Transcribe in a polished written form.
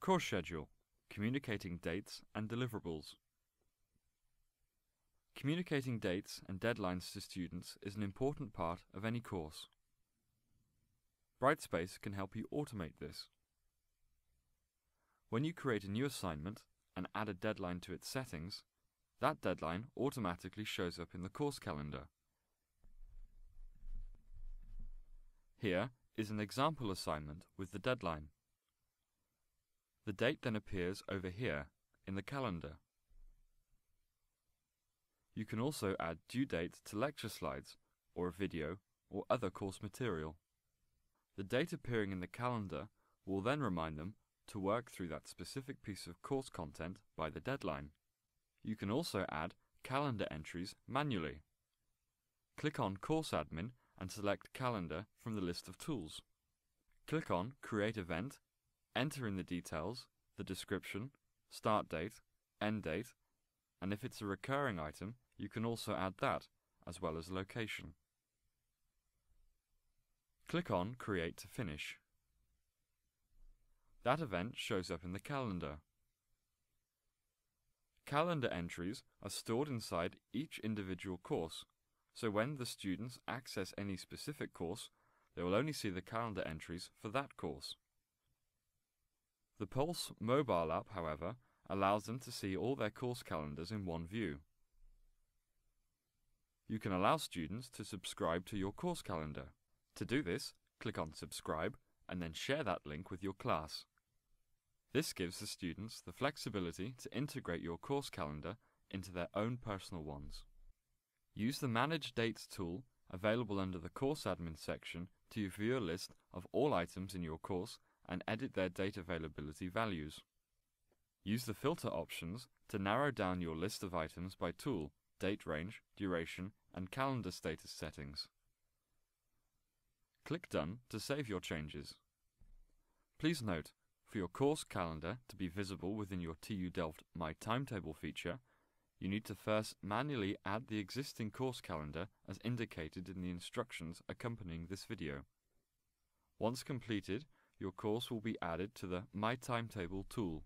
Course schedule, communicating dates and deliverables. Communicating dates and deadlines to students is an important part of any course. Brightspace can help you automate this. When you create a new assignment and add a deadline to its settings, that deadline automatically shows up in the course calendar. Here is an example assignment with the deadline. The date then appears over here in the calendar. You can also add due dates to lecture slides or a video or other course material. The date appearing in the calendar will then remind them to work through that specific piece of course content by the deadline. You can also add calendar entries manually. Click on Course Admin and select Calendar from the list of tools. Click on Create Event, enter in the details, the description, start date, end date, and if it's a recurring item, you can also add that, as well as location. Click on Create to finish. That event shows up in the calendar. Calendar entries are stored inside each individual course, so when the students access any specific course, they will only see the calendar entries for that course. The Pulse mobile app, however, allows them to see all their course calendars in one view. You can allow students to subscribe to your course calendar. To do this, click on Subscribe and then share that link with your class. This gives the students the flexibility to integrate your course calendar into their own personal ones. Use the Manage Dates tool available under the Course Admin section to view a list of all items in your course and edit their date availability values. Use the filter options to narrow down your list of items by tool, date range, duration, and calendar status settings. Click Done to save your changes. Please note, for your course calendar to be visible within your TU Delft My Timetable feature, you need to first manually add the existing course calendar as indicated in the instructions accompanying this video. Once completed, your course will be added to the My Timetable tool.